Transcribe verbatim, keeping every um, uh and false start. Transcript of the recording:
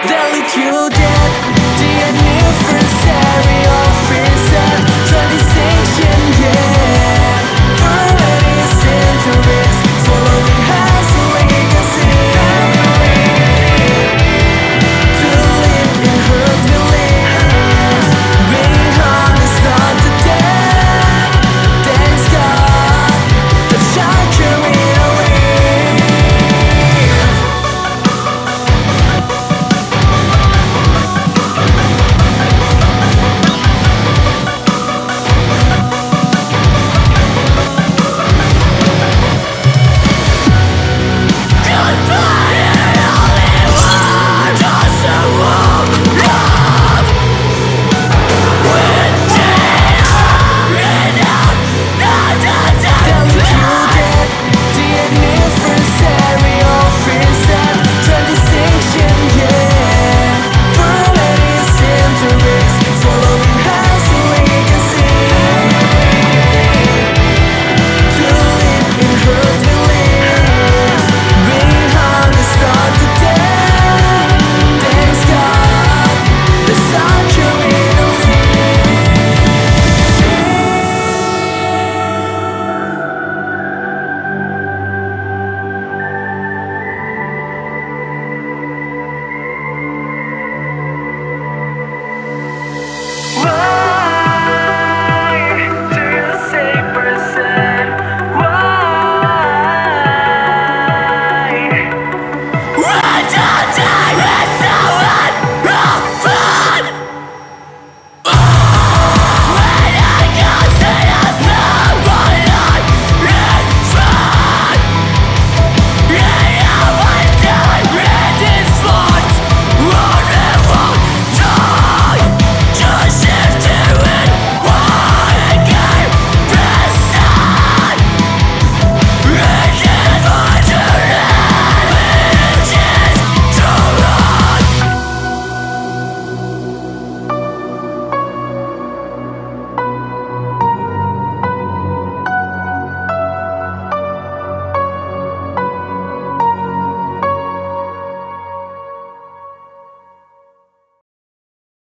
Delicate, the anniversary of reason, transition, yeah.